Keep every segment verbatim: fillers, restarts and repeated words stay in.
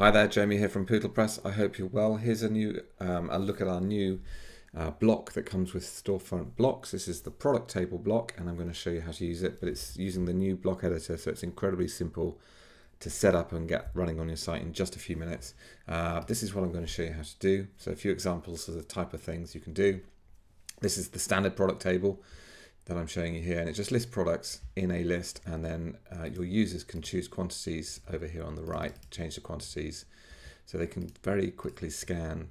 Hi there, Jamie here from Pootlepress. I hope you're well. Here's a new um, a look at our new uh, block that comes with Storefront Blocks. This is the product table block, and I'm going to show you how to use it. But it's using the new block editor, so it's incredibly simple to set up and get running on your site in just a few minutes. Uh, this is what I'm going to show you how to do. So a few examples of the type of things you can do. This is the standard product table that I'm showing you here, and it just lists products in a list, and then uh, your users can choose quantities over here on the right, change the quantities, so they can very quickly scan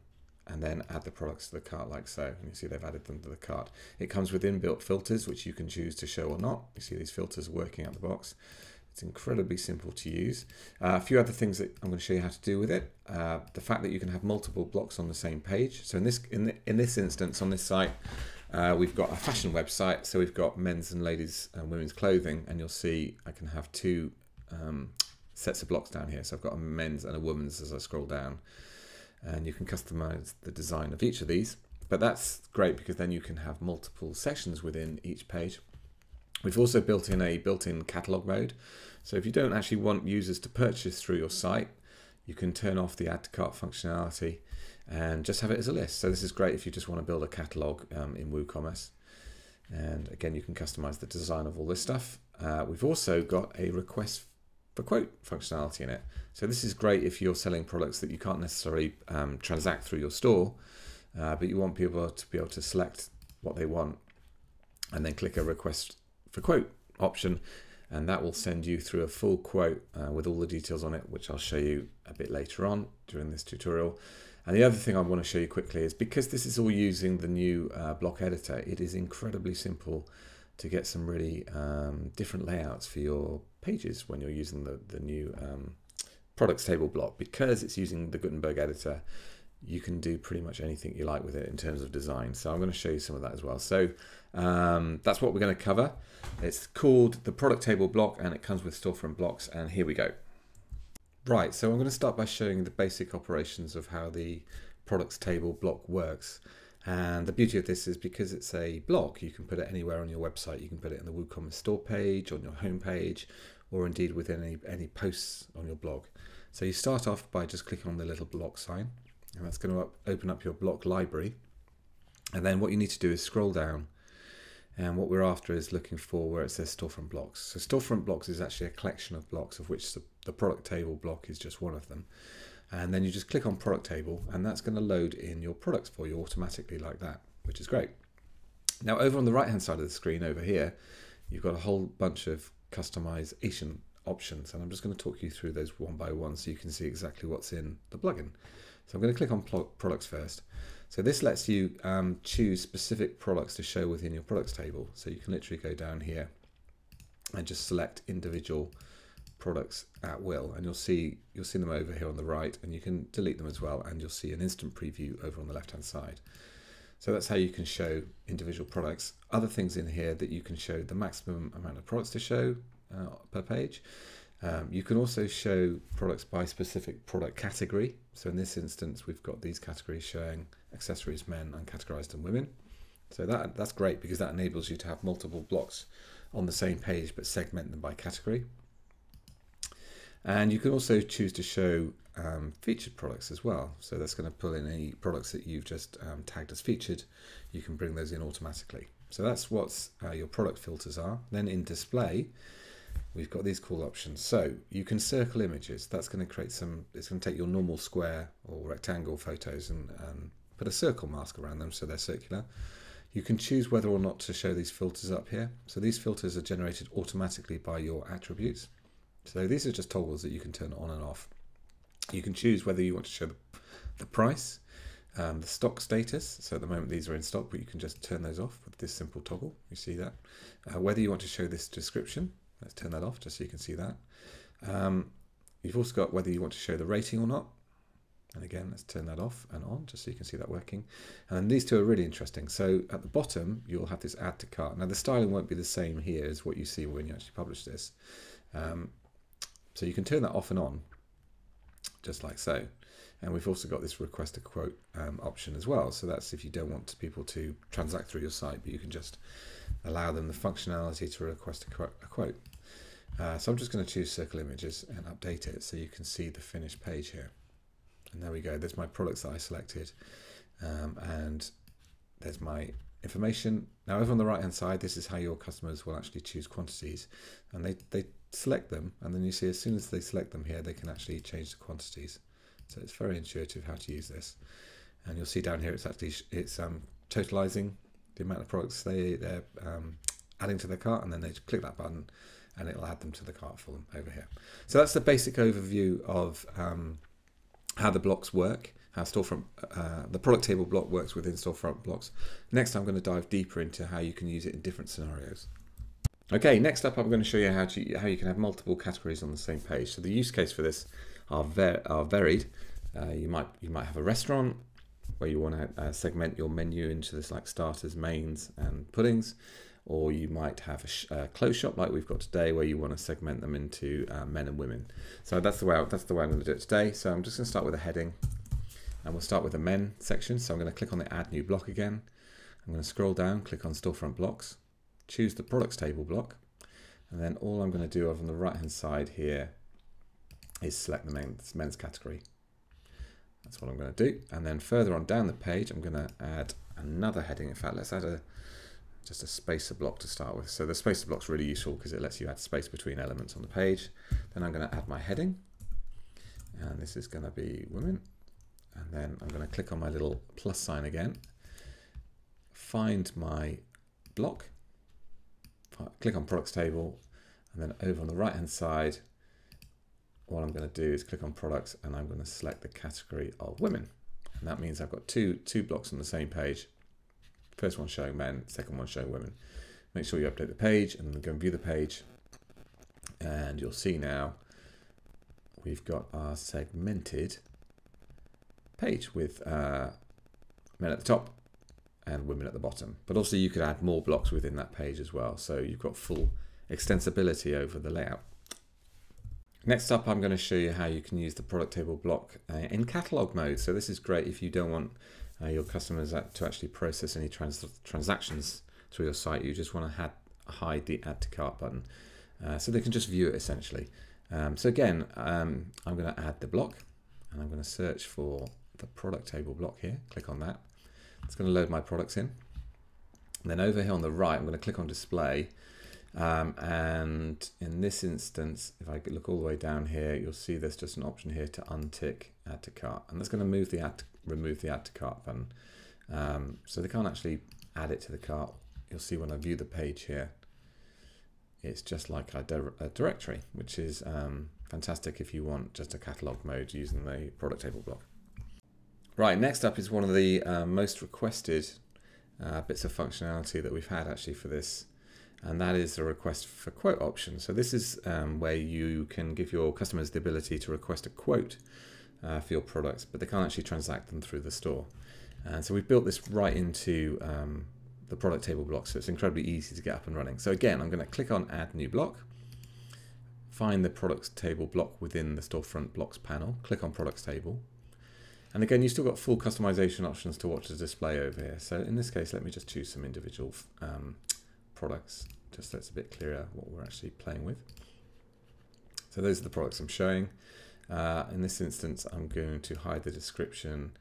and then add the products to the cart like so. And you see they've added them to the cart. It comes with inbuilt filters, which you can choose to show or not. You see these filters working out the box. It's incredibly simple to use. Uh, a few other things that I'm going to show you how to do with it. Uh, the fact that you can have multiple blocks on the same page. So in this, in, the, in this instance, on this site, uh, we've got a fashion website. So we've got men's and ladies and women's clothing. And you'll see I can have two um, sets of blocks down here. So I've got a men's and a women's as I scroll down. And you can customize the design of each of these. But that's great because then you can have multiple sections within each page. We've also built in a built-in catalog mode. So if you don't actually want users to purchase through your site, you can turn off the add to cart functionality and just have it as a list. So this is great if you just want to build a catalog um, in WooCommerce. And again, you can customize the design of all this stuff. Uh, we've also got a request for quote functionality in it. So this is great if you're selling products that you can't necessarily um, transact through your store, uh, but you want people to be able to select what they want and then click a request for quote option, and that will send you through a full quote uh, with all the details on it, which I'll show you a bit later on during this tutorial. And the other thing I want to show you quickly is because this is all using the new uh, block editor, it is incredibly simple to get some really um, different layouts for your pages when you're using the, the new um, products table block. Because it's using the Gutenberg editor, you can do pretty much anything you like with it in terms of design. So I'm going to show you some of that as well. So um, that's what we're going to cover. It's called the product table block, and it comes with Storefront Blocks, and here we go. Right, so I'm going to start by showing the basic operations of how the products table block works. And the beauty of this is because it's a block, you can put it anywhere on your website. You can put it in the WooCommerce store page, on your home page, or indeed within any, any posts on your blog. So you start off by just clicking on the little block sign, and that's going to up, open up your block library. And then what you need to do is scroll down, and what we're after is looking for where it says Storefront Blocks. So Storefront Blocks is actually a collection of blocks, of which the, the product table block is just one of them. And then you just click on product table, and that's going to load in your products for you automatically like that, which is great. Now over on the right hand side of the screen over here, you've got a whole bunch of customization options, and I'm just going to talk you through those one by one so you can see exactly what's in the plugin. So I'm going to click on products first. So this lets you um, choose specific products to show within your products table. So you can literally go down here and just select individual products at will, and you'll see you'll see them over here on the right, and you can delete them as well, and you'll see an instant preview over on the left hand side. So that's how you can show individual products. Other things in here that you can show: the maximum amount of products to show uh, per page. Um, you can also show products by specific product category. So in this instance, we've got these categories showing accessories, men, uncategorized, and women. So that, that's great because that enables you to have multiple blocks on the same page but segment them by category. And you can also choose to show um, featured products as well. So that's going to pull in any products that you've just um, tagged as featured. You can bring those in automatically. So that's what uh, your product filters are. Then in display, we've got these cool options. So you can circle images. That's going to create some, it's going to take your normal square or rectangle photos and, and put a circle mask around them so they're circular. You can choose whether or not to show these filters up here. So these filters are generated automatically by your attributes. So these are just toggles that you can turn on and off. You can choose whether you want to show the, the price, um, the stock status. So at the moment these are in stock, but you can just turn those off with this simple toggle. You see that. Uh, whether you want to show this description. Let's turn that off just so you can see that. Um, you've also got whether you want to show the rating or not. And again, let's turn that off and on just so you can see that working. And these two are really interesting. So at the bottom, you'll have this add to cart. Now the styling won't be the same here as what you see when you actually publish this. Um, so you can turn that off and on just like so. And we've also got this request a quote um, option as well. So that's if you don't want people to transact through your site, but you can just allow them the functionality to request a, a quote. Uh, so I'm just going to choose circle images and update it so you can see the finished page here. And there we go, there's my products that I selected. Um, and there's my information. Now over on the right hand side, this is how your customers will actually choose quantities. And they, they select them, and then you see as soon as they select them here, they can actually change the quantities. So it's very intuitive how to use this. And you'll see down here, it's actually, it's um, totalizing the amount of products they, they're um, adding to their cart, and then they click that button and it'll add them to the cart for them over here. So that's the basic overview of um, how the blocks work, how Storefront, uh, the product table block works within Storefront Blocks. Next, I'm going to dive deeper into how you can use it in different scenarios. Okay, next up, I'm going to show you how, to, how you can have multiple categories on the same page. So the use case for this are, ver are varied. Uh, you, might, you might have a restaurant where you want to uh, segment your menu into this like starters, mains and puddings. Or you might have a, sh a clothes shop like we've got today, where you want to segment them into uh, men and women. So that's the way I, that's the way I'm going to do it today. So I'm just going to start with a heading, and we'll start with the men section. So I'm going to click on the Add New Block again. I'm going to scroll down, click on Storefront Blocks, choose the Products Table block, and then all I'm going to do over on the right-hand side here is select the men's, men's category. That's what I'm going to do. And then further on down the page, I'm going to add another heading. In fact, let's add a just a spacer block to start with. So the spacer block's really useful because it lets you add space between elements on the page. Then I'm going to add my heading, and this is going to be women. And then I'm going to click on my little plus sign again, find my block, click on products table, and then over on the right hand side, what I'm going to do is click on products, and I'm going to select the category of women. And that means I've got two, two blocks on the same page. First one showing men, second one showing women. Make sure you update the page and then go and view the page. And you'll see now we've got our segmented page with uh, men at the top and women at the bottom. But also you could add more blocks within that page as well. So you've got full extensibility over the layout. Next up, I'm going to show you how you can use the product table block uh, in catalog mode. So this is great if you don't want Uh, your customers to actually process any trans transactions through your site. You just want to hide the add to cart button uh, so they can just view it essentially. Um, so again, um, I'm going to add the block, and I'm going to search for the product table block here. Click on that. It's going to load my products in. And then over here on the right, I'm going to click on display. Um, and in this instance, if I look all the way down here, you'll see there's just an option here to untick add to cart, and that's going to move the add to, remove the add to cart button, um, so they can't actually add it to the cart. You'll see when I view the page here, it's just like a, di a directory, which is um, fantastic if you want just a catalog mode using the product table block. Right, next up is one of the uh, most requested uh, bits of functionality that we've had actually for this. And that is the request for quote option. So this is um, where you can give your customers the ability to request a quote uh, for your products, but they can't actually transact them through the store. And so we've built this right into um, the product table block, so it's incredibly easy to get up and running. So again, I'm going to click on Add New Block, find the products table block within the Storefront Blocks panel, click on Products Table. And again, you've still got full customization options to what to display over here. So in this case, let me just choose some individual um, products, just so it's a bit clearer what we're actually playing with. So those are the products I'm showing. Uh, in this instance, I'm going to hide the description,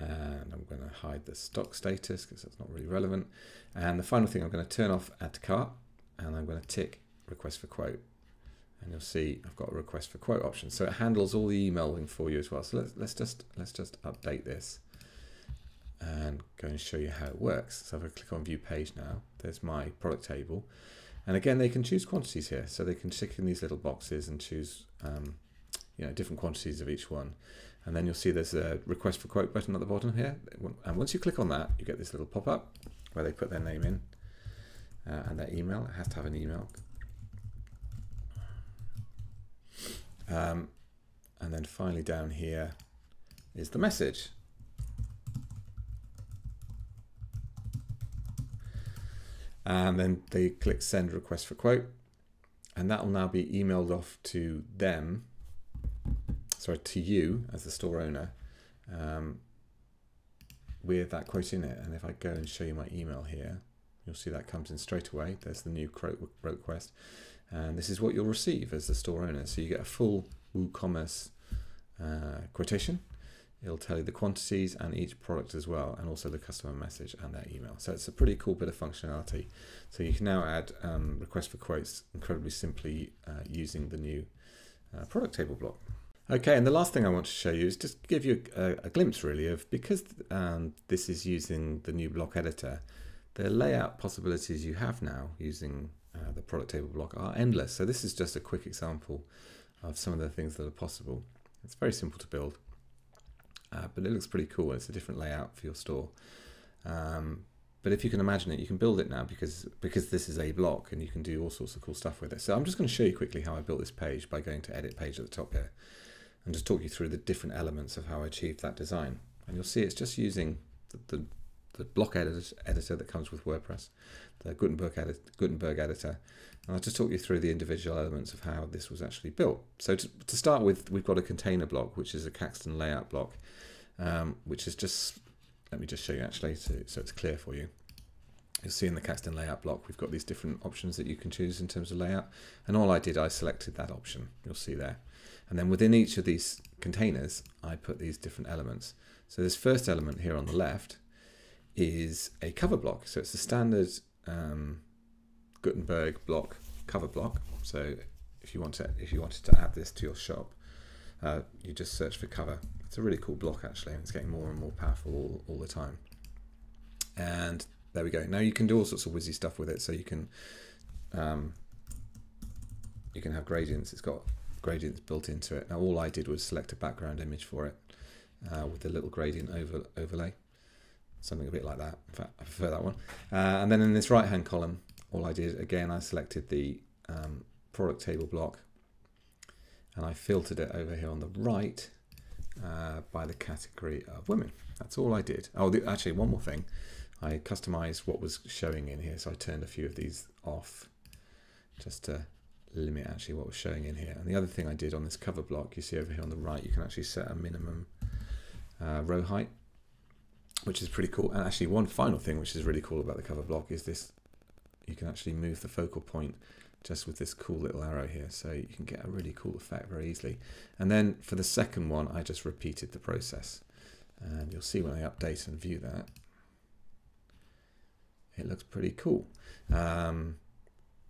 and I'm going to hide the stock status because that's not really relevant. And the final thing, I'm going to turn off add to cart, and I'm going to tick request for quote. And you'll see I've got a request for quote option. So it handles all the emailing for you as well. So let's, let's just let's just update this and go and show you how it works. So if I click on view page now, there's my product table. And again, they can choose quantities here. So they can stick in these little boxes and choose um, you know, different quantities of each one. And then you'll see there's a request for quote button at the bottom here. And once you click on that, you get this little pop-up where they put their name in uh, and their email. It has to have an email. Um, and then finally down here is the message. And then they click send request for quote, and that will now be emailed off to them, sorry, to you as the store owner um, with that quote in it. And if I go and show you my email here, you'll see that comes in straight away. There's the new quote request, and this is what you'll receive as the store owner. So you get a full WooCommerce uh, quotation. It'll tell you the quantities and each product as well, and also the customer message and their email. So it's a pretty cool bit of functionality. So you can now add um, request for quotes incredibly simply uh, using the new uh, product table block. Okay, and the last thing I want to show you is just give you a, a glimpse really of, because um, this is using the new block editor, the layout possibilities you have now using uh, the product table block are endless. So this is just a quick example of some of the things that are possible. It's very simple to build, uh, but it looks pretty cool. It's a different layout for your store. Um, but if you can imagine it, you can build it now because, because this is a block and you can do all sorts of cool stuff with it. So I'm just going to show you quickly how I built this page by going to edit page at the top here and just talk you through the different elements of how I achieved that design. And you'll see it's just using the, the the block edit editor that comes with WordPress, the Gutenberg, edit Gutenberg editor. And I'll just talk you through the individual elements of how this was actually built. So to, to start with, we've got a container block, which is a Caxton layout block, um, which is just, let me just show you actually so, so it's clear for you. You'll see in the Caxton layout block, we've got these different options that you can choose in terms of layout. And all I did, I selected that option, you'll see there. And then within each of these containers, I put these different elements. So this first element here on the left is a cover block. So it's the standard um, Gutenberg block cover block. So if you want to, if you wanted to add this to your shop, uh, you just search for cover. It's a really cool block actually, and it's getting more and more powerful all, all the time. And there we go. Now you can do all sorts of wizzy stuff with it. So you can um, you can have gradients. It's got gradients built into it. Now all I did was select a background image for it uh, with a little gradient over overlay. Something a bit like that. In fact, I prefer that one. Uh, and then in this right-hand column, all I did, again, I selected the um, product table block and I filtered it over here on the right uh, by the category of women. That's all I did. Oh, the, actually, one more thing. I customized what was showing in here. So I turned a few of these off just to limit actually what was showing in here. And the other thing I did on this cover block, you see over here on the right, you can actually set a minimum uh, row height, which is pretty cool. And actually one final thing which is really cool about the cover block is this, you can actually move the focal point just with this cool little arrow here. So you can get a really cool effect very easily. And then for the second one, I just repeated the process. And you'll see when I update and view that, it looks pretty cool. Um,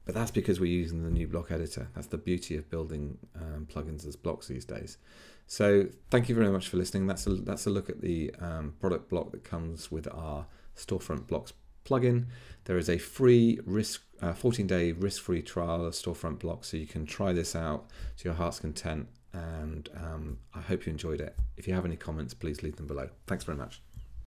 but that's because we're using the new block editor. That's the beauty of building um, plugins as blocks these days. So thank you very much for listening. That's a, that's a look at the um, product block that comes with our Storefront Blocks plugin. There is a free risk uh, fourteen day risk-free trial of Storefront Blocks, so you can try this out to your heart's content. And um, I hope you enjoyed it. If you have any comments, please leave them below. Thanks very much.